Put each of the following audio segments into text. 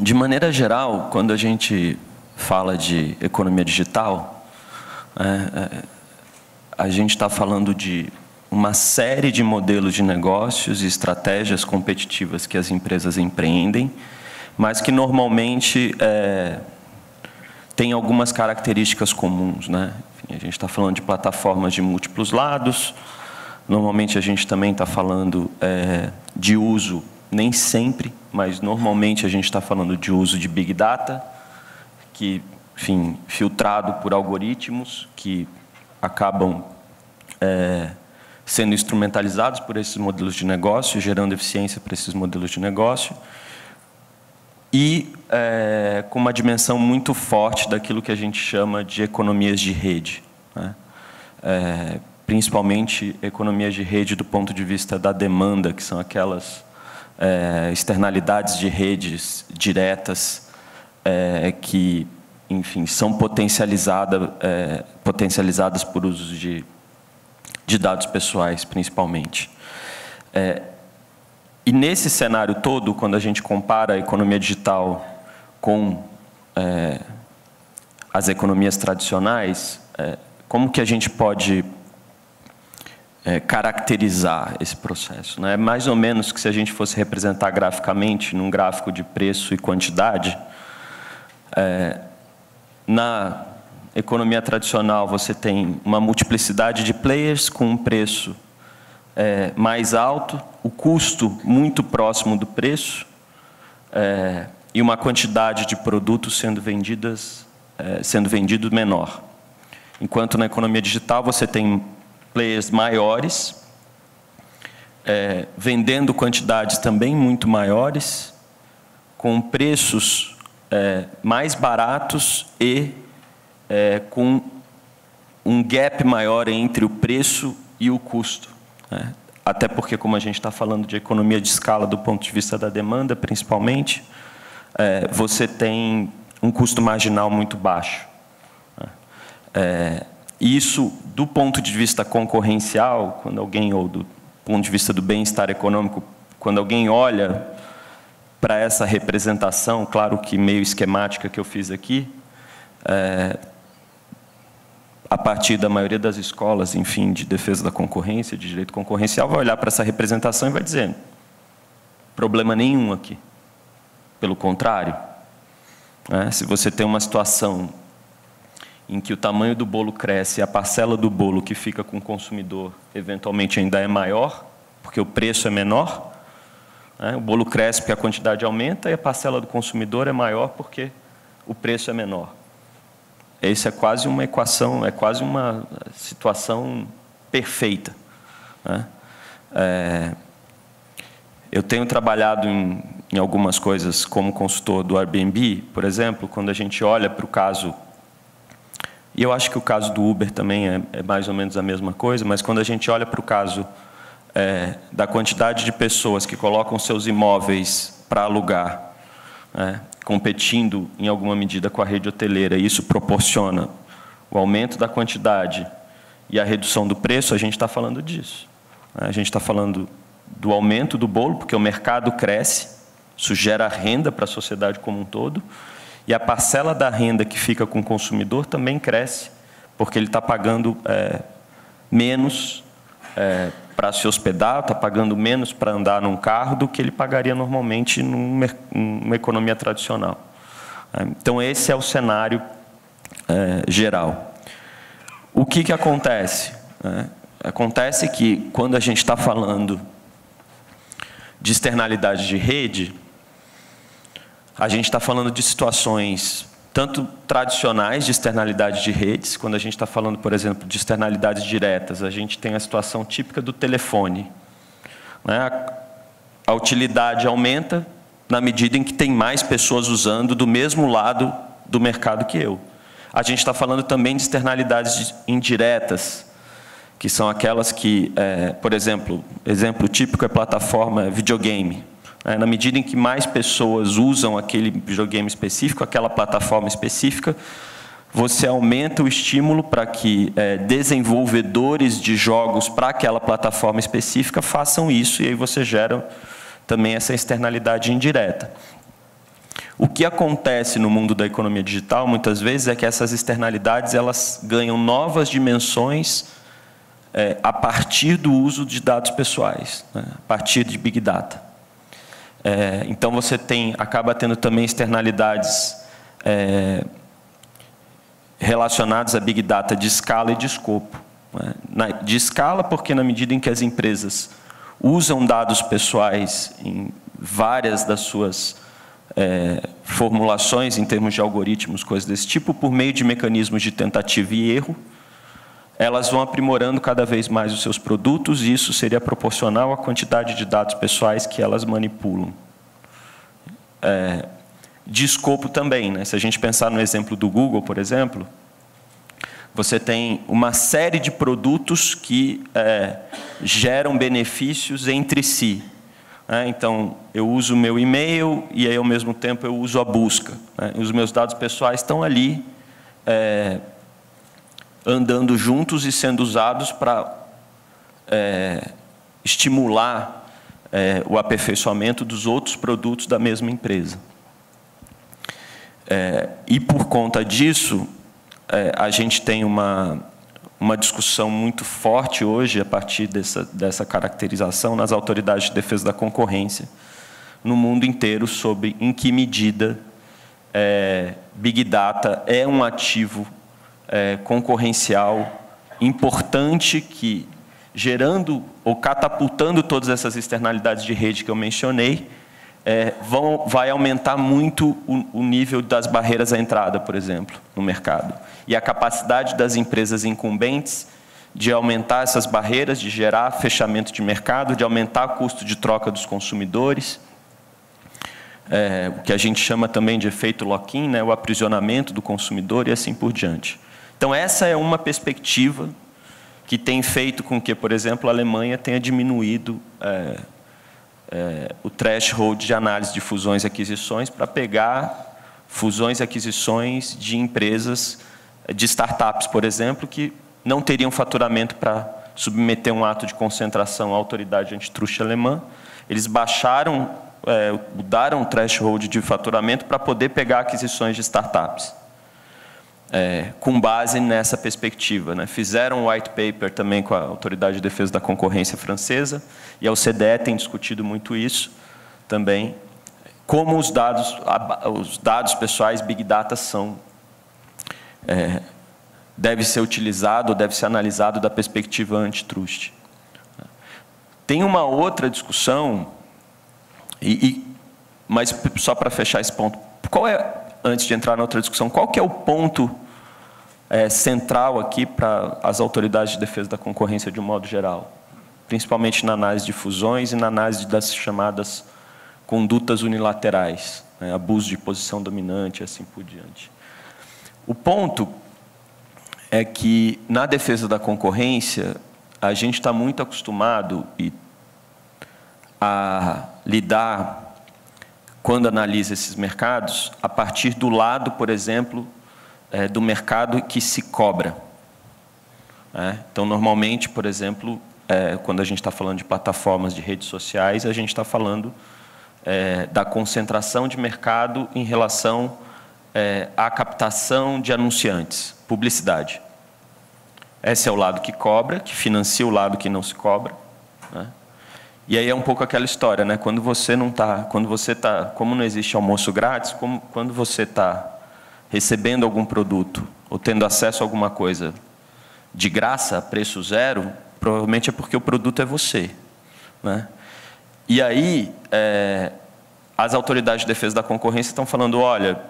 De maneira geral, quando a gente fala de economia digital, a gente está falando de uma série de modelos de negócios e estratégias competitivas que as empresas empreendem, mas que normalmente têm algumas características comuns, né? Enfim, a gente está falando de plataformas de múltiplos lados, normalmente a gente também está falando de uso, nem sempre, mas normalmente a gente está falando de uso de Big Data, que, enfim, filtrado por algoritmos que acabam sendo instrumentalizados por esses modelos de negócio, gerando eficiência para esses modelos de negócio, e com uma dimensão muito forte daquilo que a gente chama de economias de rede, né? Principalmente economias de rede do ponto de vista da demanda, que são aquelas externalidades de redes diretas que, enfim, são potencializadas por uso de dados pessoais, principalmente. E nesse cenário todo, quando a gente compara a economia digital com as economias tradicionais, como que a gente pode caracterizar esse processo, né? Mais ou menos que se a gente fosse representar graficamente, num gráfico de preço e quantidade. Na economia tradicional, você tem uma multiplicidade de players com um preço mais alto, o custo muito próximo do preço e uma quantidade de produtos sendo vendido menor. Enquanto na economia digital, você tem players maiores vendendo quantidades também muito maiores, com preços mais baratos e com um gap maior entre o preço e o custo, né? Até porque, como a gente está falando de economia de escala do ponto de vista da demanda, principalmente, você tem um custo marginal muito baixo, né? Isso, do ponto de vista concorrencial, quando alguém, ou do ponto de vista do bem-estar econômico, quando alguém olha para essa representação, claro que meio esquemática, que eu fiz aqui, a partir da maioria das escolas, enfim, de defesa da concorrência, de direito concorrencial, vai olhar para essa representação e vai dizer, problema nenhum aqui. Pelo contrário, né? Se você tem uma situação em que o tamanho do bolo cresce e a parcela do bolo que fica com o consumidor eventualmente ainda é maior, porque o preço é menor, o bolo cresce porque a quantidade aumenta e a parcela do consumidor é maior porque o preço é menor. Isso é quase uma equação, é quase uma situação perfeita, né? Eu tenho trabalhado em algumas coisas como consultor do Airbnb, por exemplo, quando a gente olha para o caso, e eu acho que o caso do Uber também é mais ou menos a mesma coisa, mas quando a gente olha para o caso da quantidade de pessoas que colocam seus imóveis para alugar, né, competindo em alguma medida com a rede hoteleira, e isso proporciona o aumento da quantidade e a redução do preço, a gente está falando disso, né? A gente está falando do aumento do bolo, porque o mercado cresce, isso gera renda para a sociedade como um todo, e a parcela da renda que fica com o consumidor também cresce, porque ele está pagando menos para se hospedar, está pagando menos para andar num carro do que ele pagaria normalmente numa economia tradicional. Então, esse é o cenário geral. O que acontece? Acontece que, quando a gente está falando de externalidade de rede, a gente está falando de situações tanto tradicionais de externalidade de redes, quando a gente está falando, por exemplo, de externalidades diretas, a gente tem a situação típica do telefone, né? A utilidade aumenta na medida em que tem mais pessoas usando do mesmo lado do mercado que eu. A gente está falando também de externalidades indiretas, que são aquelas que, por exemplo, exemplo típico é plataforma videogame. Na medida em que mais pessoas usam aquele videogame específico, aquela plataforma específica, você aumenta o estímulo para que desenvolvedores de jogos para aquela plataforma específica façam isso, e aí você gera também essa externalidade indireta. O que acontece no mundo da economia digital, muitas vezes, é que essas externalidades elas ganham novas dimensões a partir do uso de dados pessoais, né? A partir de Big Data. Então, você acaba tendo também externalidades relacionadas a Big Data de escala e de escopo. Né? De escala, porque na medida em que as empresas usam dados pessoais em várias das suas formulações em termos de algoritmos, coisas desse tipo, por meio de mecanismos de tentativa e erro, elas vão aprimorando cada vez mais os seus produtos e isso seria proporcional à quantidade de dados pessoais que elas manipulam. De escopo também, né? Se a gente pensar no exemplo do Google, por exemplo, você tem uma série de produtos que geram benefícios entre si. Né? Então, eu uso o meu e-mail e, aí, ao mesmo tempo, eu uso a busca. Né? Os meus dados pessoais estão ali andando juntos e sendo usados para estimular o aperfeiçoamento dos outros produtos da mesma empresa. E, por conta disso, a gente tem uma discussão muito forte hoje, a partir dessa caracterização, nas autoridades de defesa da concorrência, no mundo inteiro, sobre em que medida Big Data é um ativo concorrencial importante que, gerando ou catapultando todas essas externalidades de rede que eu mencionei, vai aumentar muito o nível das barreiras à entrada, por exemplo, no mercado. E a capacidade das empresas incumbentes de aumentar essas barreiras, de gerar fechamento de mercado, de aumentar o custo de troca dos consumidores, o que a gente chama também de efeito lock-in, né, o aprisionamento do consumidor e assim por diante. Então, essa é uma perspectiva que tem feito com que, por exemplo, a Alemanha tenha diminuído o threshold de análise de fusões e aquisições para pegar fusões e aquisições de empresas, de startups, por exemplo, que não teriam faturamento para submeter um ato de concentração à autoridade antitruste alemã. Eles baixaram, mudaram o threshold de faturamento para poder pegar aquisições de startups, com base nessa perspectiva. Né? Fizeram um white paper também com a Autoridade de Defesa da Concorrência francesa, e a OCDE tem discutido muito isso também, como os dados pessoais, Big Data, deve ser utilizado, deve ser analisado da perspectiva antitrust. Tem uma outra discussão, mas só para fechar esse ponto, antes de entrar na outra discussão, qual que é o ponto central aqui para as autoridades de defesa da concorrência de um modo geral? Principalmente na análise de fusões e na análise das chamadas condutas unilaterais, né, abuso de posição dominante e assim por diante. O ponto é que, na defesa da concorrência, a gente está muito acostumado a lidar, quando analisa esses mercados, a partir do lado, por exemplo, do mercado que se cobra. Então, normalmente, por exemplo, quando a gente está falando de plataformas de redes sociais, a gente está falando da concentração de mercado em relação à captação de anunciantes, publicidade. Esse é o lado que cobra, que financia o lado que não se cobra, né? E aí é um pouco aquela história, né? Quando você não está, como não existe almoço grátis, quando você está recebendo algum produto ou tendo acesso a alguma coisa de graça, a preço zero, provavelmente é porque o produto é você, né? E aí as autoridades de defesa da concorrência estão falando, olha,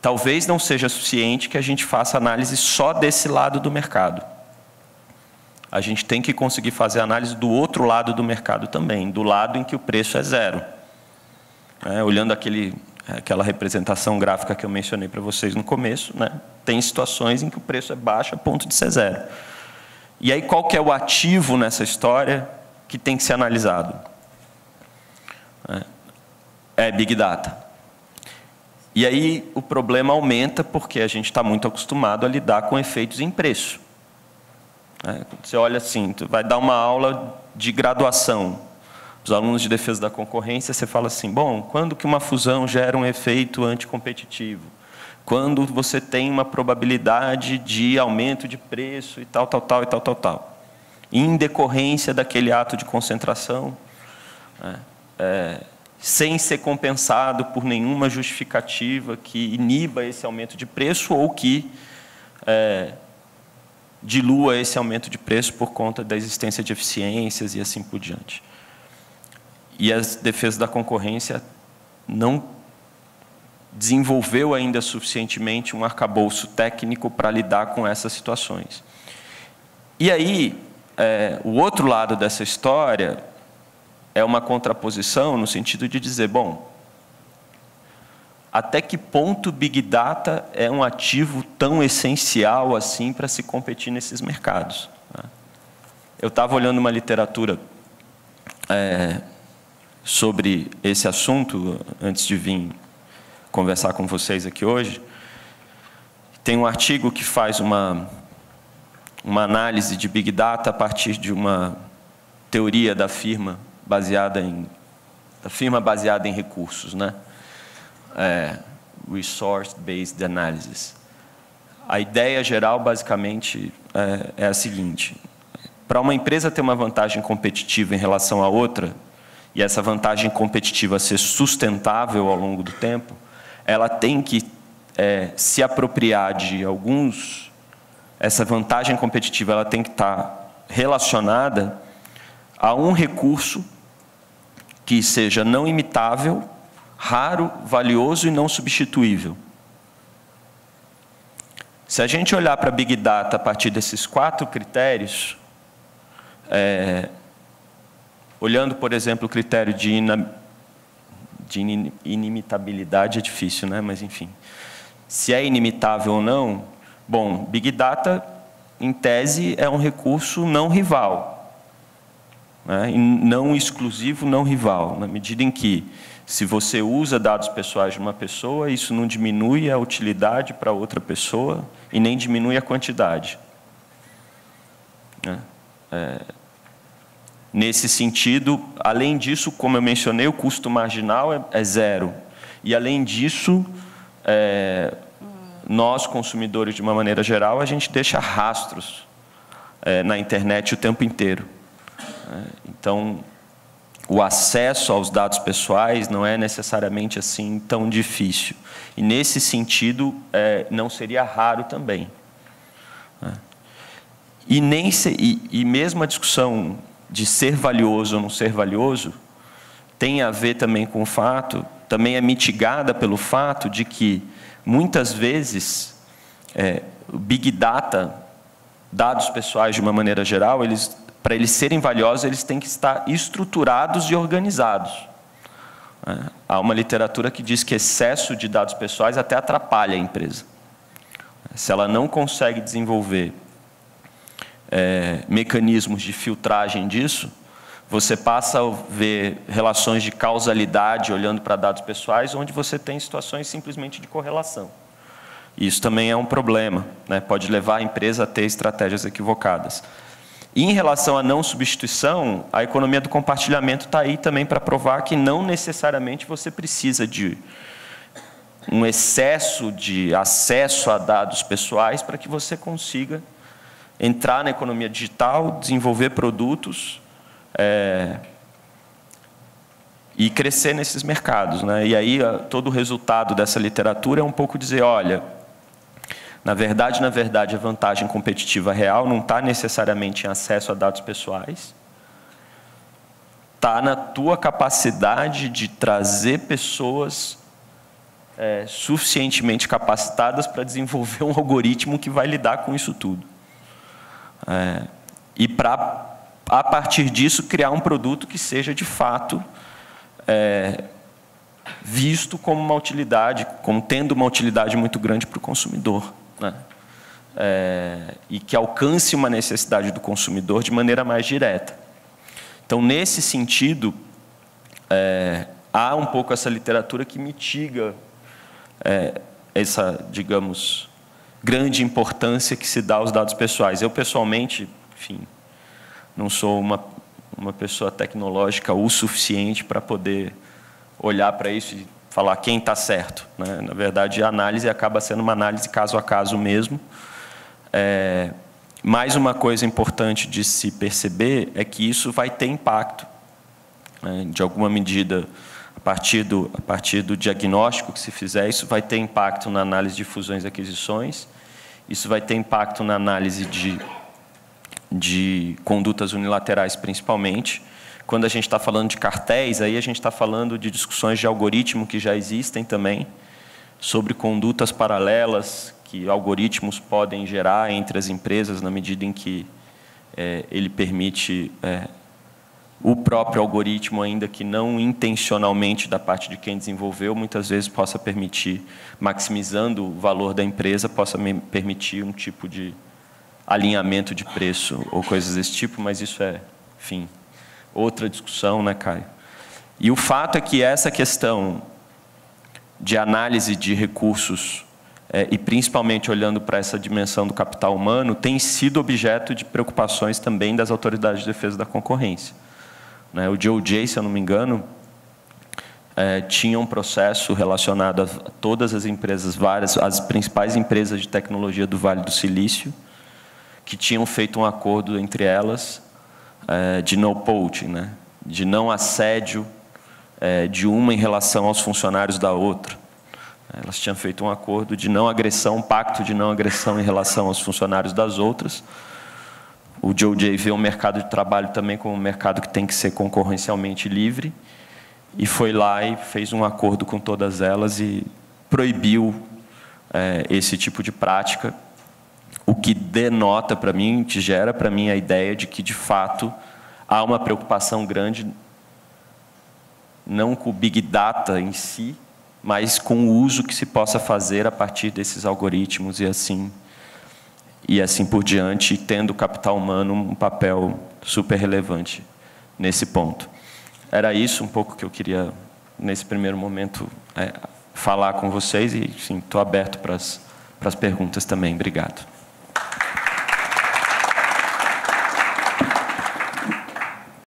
talvez não seja suficiente que a gente faça análise só desse lado do mercado. A gente tem que conseguir fazer análise do outro lado do mercado também, do lado em que o preço é zero. Olhando aquela representação gráfica que eu mencionei para vocês no começo, né, tem situações em que o preço é baixo a ponto de ser zero. E aí, qual que é o ativo nessa história que tem que ser analisado? É Big Data. E aí, o problema aumenta porque a gente está muito acostumado a lidar com efeitos em preço. Você olha assim, tu vai dar uma aula de graduação. os alunos de defesa da concorrência, você fala assim, bom, quando que uma fusão gera um efeito anticompetitivo? Quando você tem uma probabilidade de aumento de preço e tal, tal, tal, e tal, tal, tal. Em decorrência daquele ato de concentração, né, sem ser compensado por nenhuma justificativa que iniba esse aumento de preço ou que dilua esse aumento de preço por conta da existência de eficiências e assim por diante. E a defesa da concorrência não desenvolveu ainda suficientemente um arcabouço técnico para lidar com essas situações. E aí, o outro lado dessa história é uma contraposição no sentido de dizer, bom, até que ponto Big Data é um ativo tão essencial assim para se competir nesses mercados? Eu estava olhando uma literatura sobre esse assunto antes de vir conversar com vocês aqui hoje. Tem um artigo que faz uma análise de Big Data a partir de uma teoria da firma baseada em recursos, né? Resource-based analysis. A ideia geral, basicamente, é a seguinte. Para uma empresa ter uma vantagem competitiva em relação a outra, e essa vantagem competitiva ser sustentável ao longo do tempo, ela tem que se apropriar de alguns... Essa vantagem competitiva ela tem que estar relacionada a um recurso que seja não imitável, raro, valioso e não substituível. Se a gente olhar para Big Data a partir desses 4 critérios, olhando, por exemplo, o critério de, inimitabilidade, é difícil, né? Mas, enfim, se é inimitável ou não, bom, Big Data, em tese, é um recurso não rival, né? Não exclusivo, não rival, na medida em que, se você usa dados pessoais de uma pessoa, isso não diminui a utilidade para outra pessoa e nem diminui a quantidade. Nesse sentido, além disso, como eu mencionei, o custo marginal é zero. E, além disso, nós, consumidores, de uma maneira geral, a gente deixa rastros na internet o tempo inteiro. Então... O acesso aos dados pessoais não é necessariamente assim tão difícil. E, nesse sentido, não seria raro também. E, mesmo a discussão de ser valioso ou não ser valioso tem a ver também com o fato, também é mitigada pelo fato de que, muitas vezes, o Big Data, dados pessoais de uma maneira geral, eles... Para eles serem valiosos, eles têm que estar estruturados e organizados. Há uma literatura que diz que excesso de dados pessoais até atrapalha a empresa. Se ela não consegue desenvolver mecanismos de filtragem disso, você passa a ver relações de causalidade olhando para dados pessoais, onde você tem situações simplesmente de correlação. Isso também é um problema, né? Pode levar a empresa a ter estratégias equivocadas. E em relação à não substituição, a economia do compartilhamento está aí também para provar que não necessariamente você precisa de um excesso de acesso a dados pessoais para que você consiga entrar na economia digital, desenvolver produtos e crescer nesses mercados, né? E aí todo o resultado dessa literatura é um pouco dizer, olha... Na verdade, a vantagem competitiva real não está necessariamente em acesso a dados pessoais. Está na tua capacidade de trazer pessoas suficientemente capacitadas para desenvolver um algoritmo que vai lidar com isso tudo. E para, a partir disso, criar um produto que seja, de fato, visto como uma utilidade, como tendo uma utilidade muito grande para o consumidor. E que alcance uma necessidade do consumidor de maneira mais direta. Então, nesse sentido, há um pouco essa literatura que mitiga essa, digamos, grande importância que se dá aos dados pessoais. Eu, pessoalmente, enfim, não sou uma uma pessoa tecnológica o suficiente para poder olhar para isso e falar quem está certo, né? Na verdade, a análise acaba sendo uma análise caso a caso mesmo. Mais uma coisa importante de se perceber é que isso vai ter impacto, né? De alguma medida, a partir do diagnóstico que se fizer, isso vai ter impacto na análise de fusões e aquisições, isso vai ter impacto na análise de condutas unilaterais, principalmente. Quando a gente está falando de cartéis, aí a gente está falando de discussões de algoritmo que já existem também, sobre condutas paralelas que algoritmos podem gerar entre as empresas na medida em que ele permite o próprio algoritmo, ainda que não intencionalmente da parte de quem desenvolveu, muitas vezes possa permitir, maximizando o valor da empresa, possa permitir um tipo de alinhamento de preço ou coisas desse tipo, mas isso é, enfim, outra discussão, né, Caio? E o fato é que essa questão de análise de recursos, e principalmente olhando para essa dimensão do capital humano, tem sido objeto de preocupações também das autoridades de defesa da concorrência, né? O DOJ, se eu não me engano, tinha um processo relacionado a todas as empresas, as principais empresas de tecnologia do Vale do Silício, que tinham feito um acordo entre elas de no poaching, né? De não assédio de uma em relação aos funcionários da outra. Elas tinham feito um acordo de não agressão, um pacto de não agressão em relação aos funcionários das outras. O DOJ vê o mercado de trabalho também como um mercado que tem que ser concorrencialmente livre e foi lá e fez um acordo com todas elas e proibiu esse tipo de prática. O que denota para mim, que gera para mim a ideia de que, de fato, há uma preocupação grande, não com o Big Data em si, mas com o uso que se possa fazer a partir desses algoritmos e assim por diante, tendo o capital humano um papel super relevante nesse ponto. Era isso um pouco que eu queria, nesse primeiro momento, falar com vocês e, enfim, estou aberto para as perguntas também. Obrigado.